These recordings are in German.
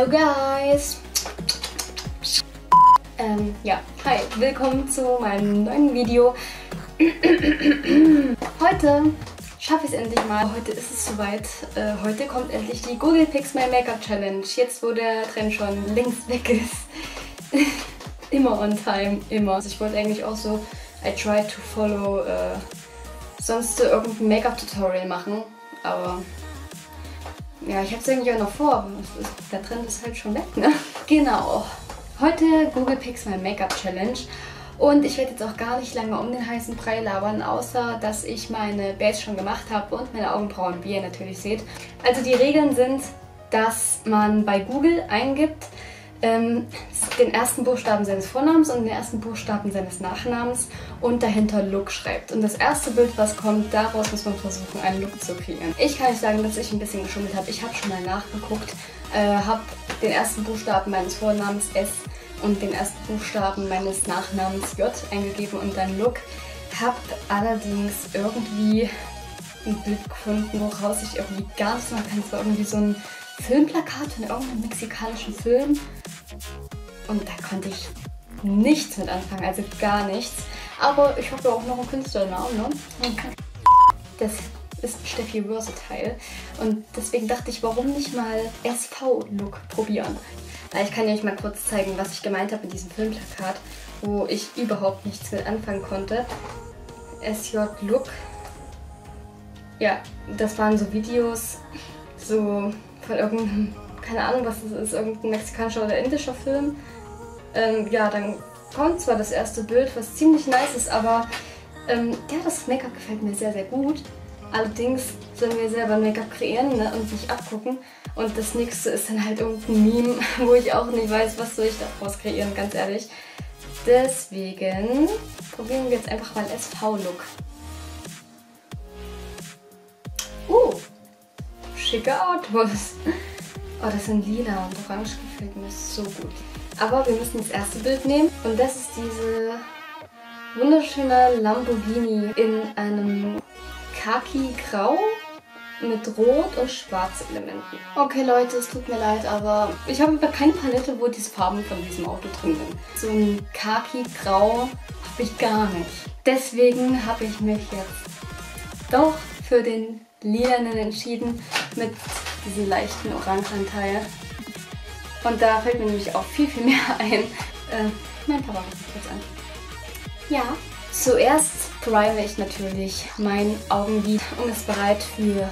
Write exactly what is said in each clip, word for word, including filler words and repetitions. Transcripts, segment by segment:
Hello guys! Ähm, ja, hi, willkommen zu meinem neuen Video. Heute schaffe ich es endlich mal. Heute ist es soweit. Äh, heute kommt endlich die Google Picks My Makeup Challenge. Jetzt, wo der Trend schon längst weg ist. Immer on time, immer. Also ich wollte eigentlich auch so I try to follow äh, sonst so irgendein Make-up-Tutorial machen, aber ja, ich habe es eigentlich auch noch vor, aber der Trend ist halt schon weg, ne? Genau. Heute Google Picks My Make-up Challenge und ich werde jetzt auch gar nicht lange um den heißen Brei labern, außer dass ich meine Base schon gemacht habe und meine Augenbrauen, wie ihr natürlich seht. Also die Regeln sind, dass man bei Google eingibt ähm, den ersten Buchstaben seines Vornamens und den ersten Buchstaben seines Nachnamens und dahinter Look schreibt. Und das erste Bild, was kommt, daraus muss man versuchen, einen Look zu kreieren. Ich kann euch sagen, dass ich ein bisschen geschummelt habe. Ich habe schon mal nachgeguckt, äh, habe den ersten Buchstaben meines Vornamens S und den ersten Buchstaben meines Nachnamens J eingegeben und dann Look. Habe allerdings irgendwie ein Bild gefunden, woraus ich irgendwie gar nichts machen kann. Es war irgendwie so ein Filmplakat von irgendeinem mexikanischen Film. Und da konnte ich nichts mit anfangen, also gar nichts. Aber ich habe ja auch noch einen Künstlernamen, ne? Das ist Steffi Versatile. Und deswegen dachte ich, warum nicht mal S V-Look probieren? Ich kann euch mal kurz zeigen, was ich gemeint habe in diesem Filmplakat, wo ich überhaupt nichts mit anfangen konnte. S J-Look. Ja, das waren so Videos, so von irgendeinem, keine Ahnung, was das ist, irgendein mexikanischer oder indischer Film. Ähm, ja, dann kommt zwar das erste Bild, was ziemlich nice ist, aber ähm, ja, das Make-up gefällt mir sehr, sehr gut. Allerdings sollen wir selber Make-up kreieren, ne, und nicht abgucken. Und das nächste ist dann halt irgendein Meme, wo ich auch nicht weiß, was soll ich daraus kreieren, ganz ehrlich. Deswegen probieren wir jetzt einfach mal S V-Look. Uh, schicke Autos. Oh, das sind lila und orange, gefällt mir so gut. Aber wir müssen das erste Bild nehmen und das ist diese wunderschöne Lamborghini in einem Khaki-Grau mit Rot- und Schwarzelementen. Okay Leute, es tut mir leid, aber ich habe keine Palette, wo diese Farben von diesem Auto drin sind. So ein Khaki-Grau habe ich gar nicht. Deswegen habe ich mich jetzt doch für den lilanen entschieden mit diesen leichten Orangeanteil. Und da fällt mir nämlich auch viel, viel mehr ein. Äh, mein Papa ruft mich jetzt an. Ja. Zuerst prime ich natürlich mein Augenlid und ist bereit für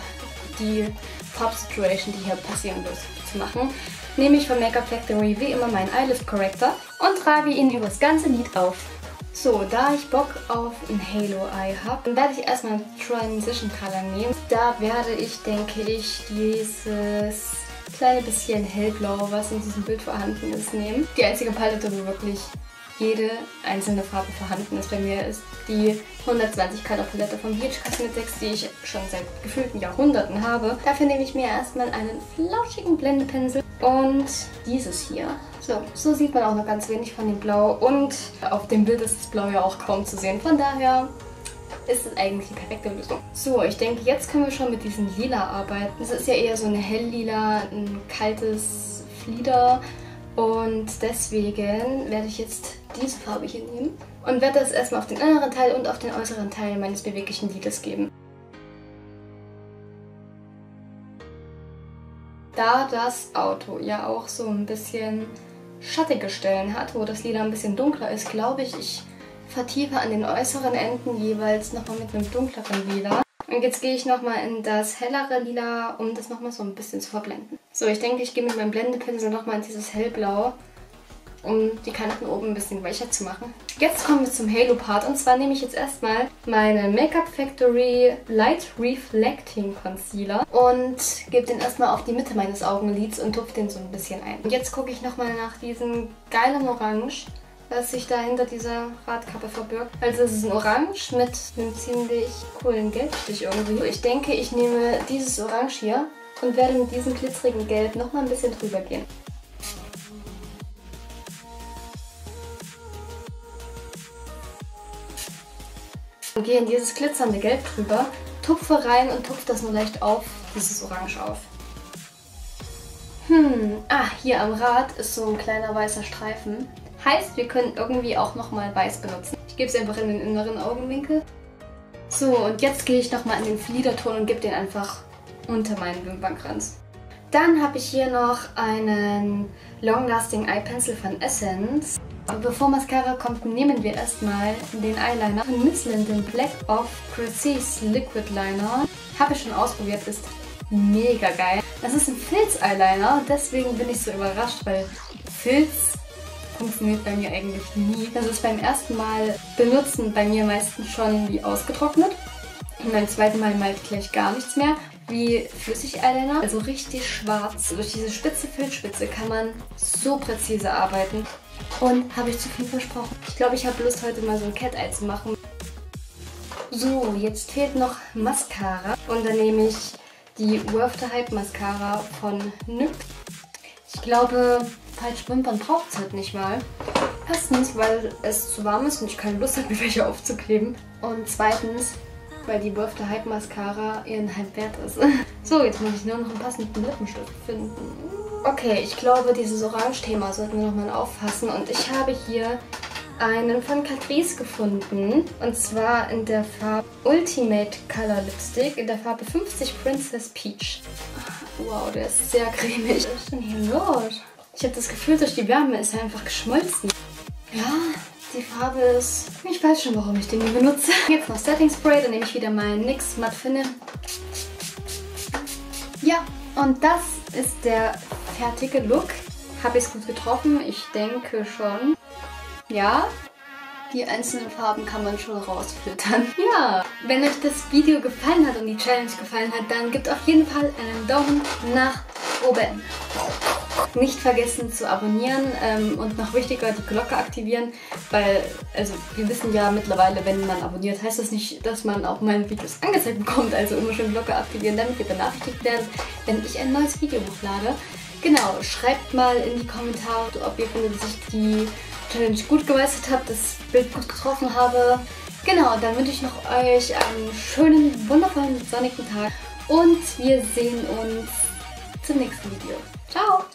die Farbsituation, die hier passieren wird, zu machen. Nehme ich von Makeup Factory wie immer meinen Eyelift Corrector und trage ihn über das ganze Lid auf. So, da ich Bock auf ein Halo-Eye habe, werde ich erstmal Transition Color nehmen. Da werde ich, denke ich, dieses kleine bisschen hellblau, was in diesem Bild vorhanden ist, nehmen. Die einzige Palette, wo wirklich jede einzelne Farbe vorhanden ist bei mir, ist die hundertzwanzig Color Palette von B H Cosmetics, die ich schon seit gefühlten Jahrhunderten habe. Dafür nehme ich mir erstmal einen flauschigen Blendepinsel und dieses hier. So, so sieht man auch noch ganz wenig von dem Blau und auf dem Bild ist das Blau ja auch kaum zu sehen. Von daher ist es eigentlich die perfekte Lösung. So, ich denke, jetzt können wir schon mit diesem Lila arbeiten. Das ist ja eher so eine helllila, ein kaltes Flieder und deswegen werde ich jetzt diese Farbe hier nehmen und werde das erstmal auf den inneren Teil und auf den äußeren Teil meines beweglichen Lides geben. Da das Auto ja auch so ein bisschen schattige Stellen hat, wo das Lila ein bisschen dunkler ist, glaube ich, ich vertiefe an den äußeren Enden jeweils nochmal mit einem dunkleren Lila. Und jetzt gehe ich nochmal in das hellere Lila, um das nochmal so ein bisschen zu verblenden. So, ich denke, ich gehe mit meinem Blendepinsel nochmal in dieses hellblau, um die Kanten oben ein bisschen weicher zu machen. Jetzt kommen wir zum Halo-Part und zwar nehme ich jetzt erstmal meine Makeup Factory Light Reflecting Concealer und gebe den erstmal auf die Mitte meines Augenlids und tupfe den so ein bisschen ein. Und jetzt gucke ich nochmal nach diesem geilen Orange, was sich da hinter dieser Radkappe verbirgt. Also es ist ein Orange mit einem ziemlich coolen Gelbstich irgendwie. Ich denke, ich nehme dieses Orange hier und werde mit diesem glitzerigen Gelb nochmal ein bisschen drüber gehen. Und gehe in dieses glitzernde Gelb drüber, tupfe rein und tupfe das nur leicht auf, dieses Orange auf. Hm, Ah, hier am Rad ist so ein kleiner weißer Streifen. Heißt, wir können irgendwie auch nochmal weiß benutzen. Ich gebe es einfach in den inneren Augenwinkel. So, und jetzt gehe ich nochmal in den Fliederton und gebe den einfach unter meinen Wimpernkranz. Dann habe ich hier noch einen Long Lasting Eye Pencil von Essence. Aber bevor Mascara kommt, nehmen wir erstmal den Eyeliner von Misslyn, den Black of Catrice Liquid Liner. Habe ich schon ausprobiert, ist mega geil. Das ist ein Filz-Eyeliner, deswegen bin ich so überrascht, weil Filz funktioniert bei mir eigentlich nie. Das ist beim ersten Mal benutzen bei mir meistens schon wie ausgetrocknet. Und beim zweiten Mal malt gleich gar nichts mehr. Wie Flüssig-Eyeliner, also richtig schwarz. Durch diese spitze Filzspitze kann man so präzise arbeiten. Und habe ich zu viel versprochen. Ich glaube, ich habe Lust, heute mal so ein Cat-Eye zu machen. So, jetzt fehlt noch Mascara. Und dann nehme ich die Worth the Hype Mascara von N Y X. Ich glaube, falsch Wimpern braucht es halt nicht mal. Erstens, weil es zu warm ist und ich keine Lust habe, mir welche aufzukleben. Und zweitens, weil die Worth the Hype Mascara ihren Hype wert ist. So, jetzt muss ich nur noch einen passenden Lippenstift finden. Okay, ich glaube, dieses Orange-Thema sollten wir nochmal auffassen. Und ich habe hier einen von Catrice gefunden. Und zwar in der Farbe Ultimate Color Lipstick, in der Farbe fünfzig Princess Peach. Wow, der ist sehr cremig. Was ist denn hier los? Ich habe das Gefühl, durch die Wärme ist er einfach geschmolzen. Ja, die Farbe ist... Ich weiß schon, warum ich den hier benutze. Jetzt noch Setting Spray, dann nehme ich wieder meinen N Y X Matte Finish. Ja, und das ist der fertige Look. Habe ich es gut getroffen? Ich denke schon. Ja, die einzelnen Farben kann man schon rausfiltern. Ja, wenn euch das Video gefallen hat und die Challenge gefallen hat, dann gebt auf jeden Fall einen Daumen nach oben. Nicht vergessen zu abonnieren ähm, und noch wichtiger, die Glocke aktivieren, weil, also wir wissen ja mittlerweile, wenn man abonniert, heißt das nicht, dass man auch meine Videos angezeigt bekommt, also immer schön Glocke aktivieren, damit ihr benachrichtigt werdet, wenn ich ein neues Video hochlade. Genau, schreibt mal in die Kommentare, ob ihr findet, dass ich die Challenge gut geleistet habe, das Bild gut getroffen habe. Genau, dann wünsche ich noch euch einen schönen, wundervollen, sonnigen Tag und wir sehen uns zum nächsten Video. Ciao!